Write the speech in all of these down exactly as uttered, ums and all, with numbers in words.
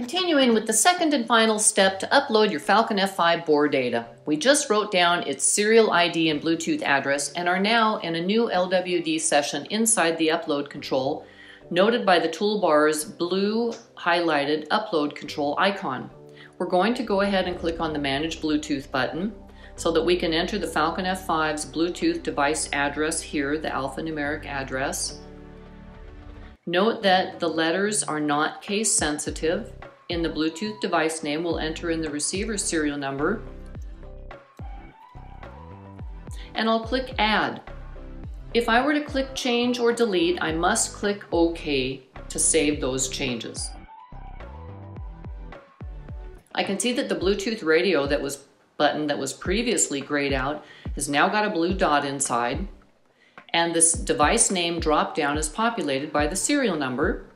continuing with the second and final step to upload your Falcon F five bore data. We just wrote down its serial I D and Bluetooth address and are now in a new L W D session inside the upload control, noted by the toolbar's blue highlighted upload control icon. We're going to go ahead and click on the Manage Bluetooth button so that we can enter the Falcon F five's Bluetooth device address here, the alphanumeric address. Note that the letters are not case sensitive. In the Bluetooth device name, we'll enter in the receiver's serial number, and I'll click Add. If I were to click Change or Delete, I must click OK to save those changes. I can see that the Bluetooth radio that was button that was previously grayed out has now got a blue dot inside, and this device name drop-down is populated by the serial number,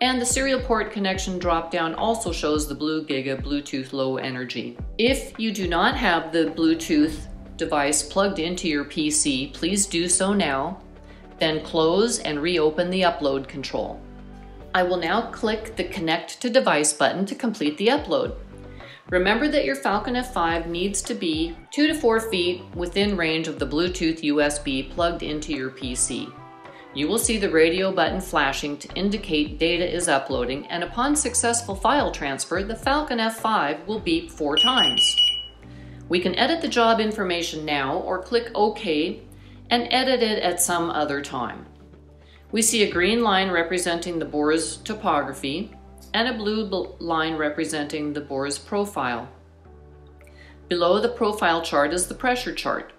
and the serial port connection drop-down also shows the Blue Giga Bluetooth Low Energy. If you do not have the Bluetooth device plugged into your P C, please do so now, then close and reopen the upload control. I will now click the Connect to Device button to complete the upload. Remember that your Falcon F five needs to be two to four feet within range of the Bluetooth U S B plugged into your P C. You will see the radio button flashing to indicate data is uploading, and upon successful file transfer, the Falcon F five will beep four times. We can edit the job information now or click OK and edit it at some other time. We see a green line representing the bore's topography and a blue line representing the bore's profile. Below the profile chart is the pressure chart.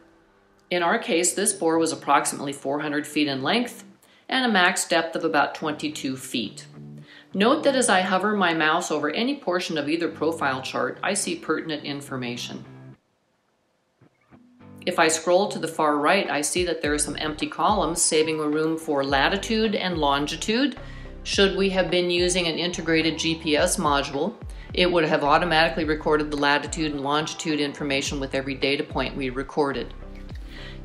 In our case, this bore was approximately four hundred feet in length and a max depth of about twenty-two feet. Note that as I hover my mouse over any portion of either profile chart, I see pertinent information. If I scroll to the far right, I see that there are some empty columns, saving room for latitude and longitude. Should we have been using an integrated G P S module, it would have automatically recorded the latitude and longitude information with every data point we recorded.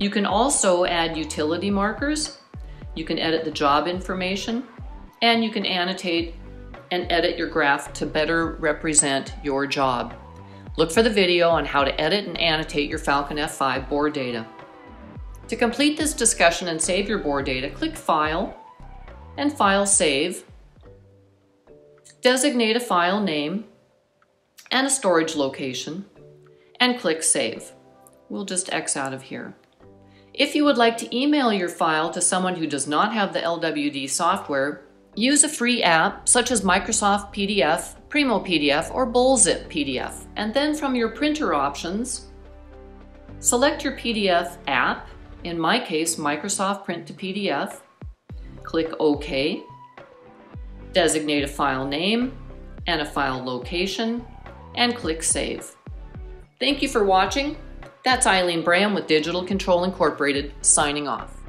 You can also add utility markers, you can edit the job information, and you can annotate and edit your graph to better represent your job. Look for the video on how to edit and annotate your Falcon F five bore data. To complete this discussion and save your bore data, click File and File Save. Designate a file name and a storage location and click Save. We'll just X out of here. If you would like to email your file to someone who does not have the L W D software, use a free app such as Microsoft P D F, Primo P D F, or BullZip P D F, and then from your printer options, select your P D F app, in my case Microsoft Print to P D F, click OK, designate a file name and a file location, and click Save. Thank you for watching. That's Eileen Bram with Digital Control Incorporated, signing off.